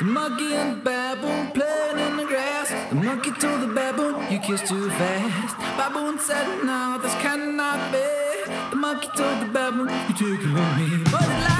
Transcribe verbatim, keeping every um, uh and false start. The monkey and the baboon playing in the grass. The monkey told the baboon, you kiss too fast. Baboon said, no, that's cannot be. The monkey told the baboon, you take it on me.